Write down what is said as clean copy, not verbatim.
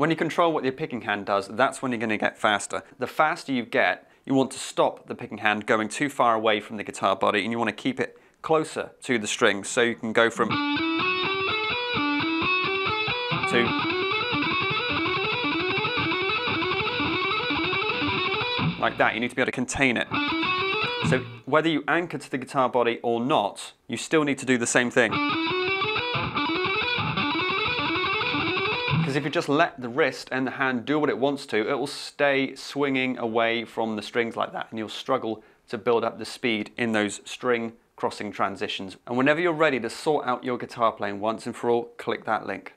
When you control what your picking hand does, that's when you're going to get faster. The faster you get, you want to stop the picking hand going too far away from the guitar body, and you want to keep it closer to the strings, so you can go from to like that. You need to be able to contain it. So whether you anchor to the guitar body or not, you still need to do the same thing. Because if you just let the wrist and the hand do what it wants to, it will stay swinging away from the strings like that, and you'll struggle to build up the speed in those string crossing transitions. And whenever you're ready to sort out your guitar playing once and for all, click that link.